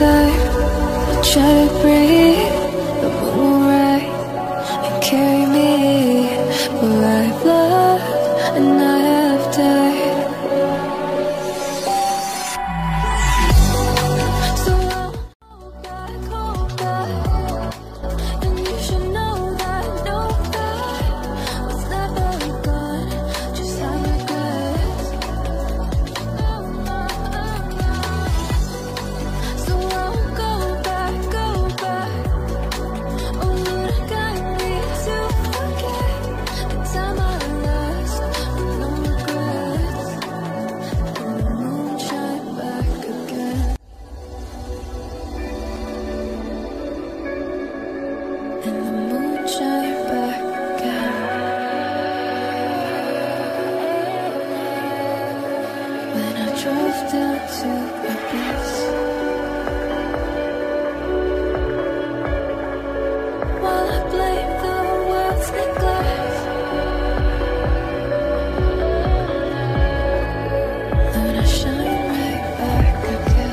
inside. I try to breathe, the moon will rise and carry me. But I've loved and I have died. So I'll hold back, and you should know that was never gone. Just how you drove down to abyss. While I blame the world's neglect, then I shine right back again.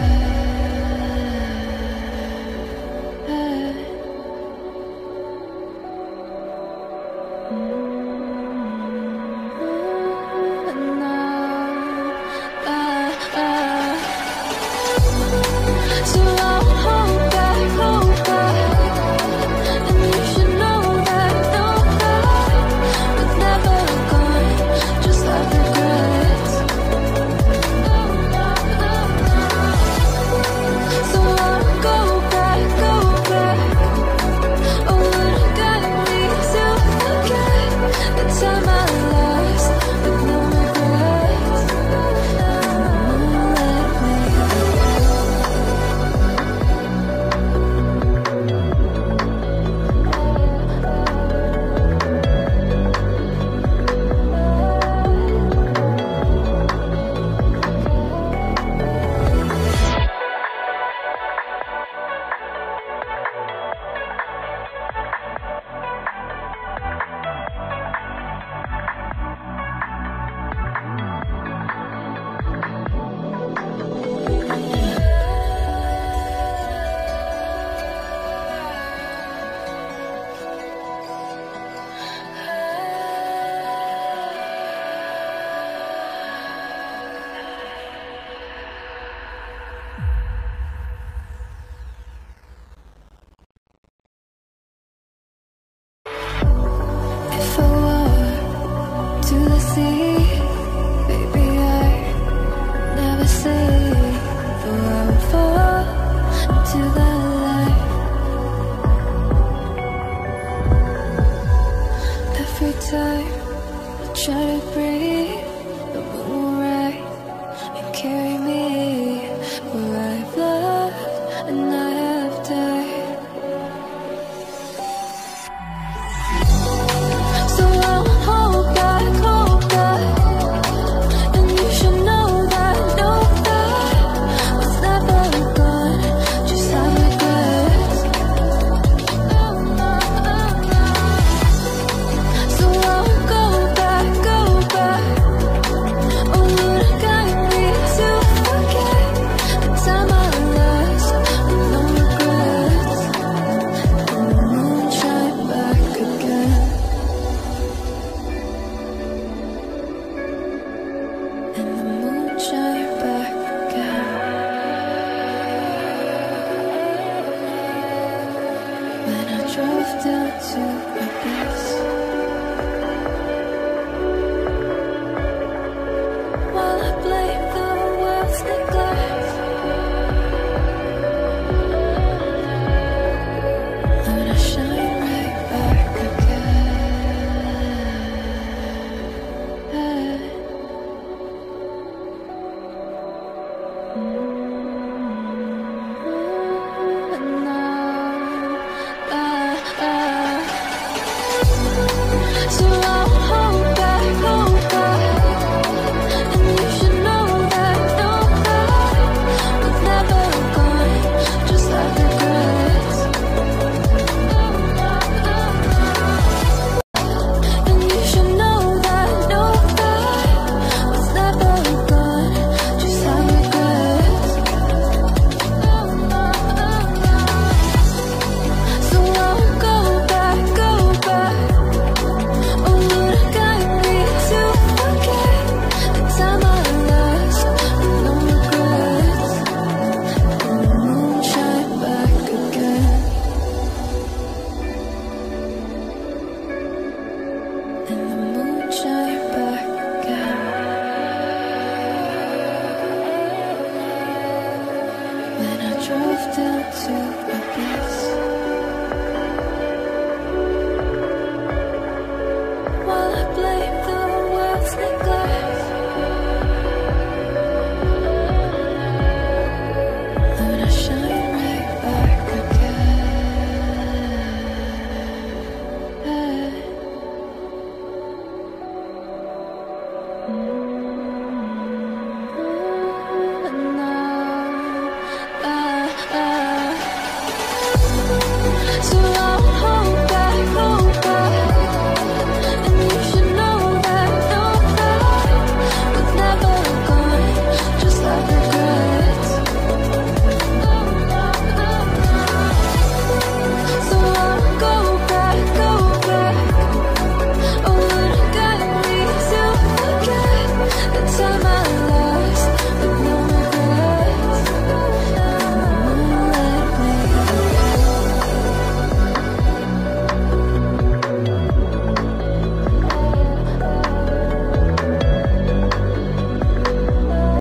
drift into abyss.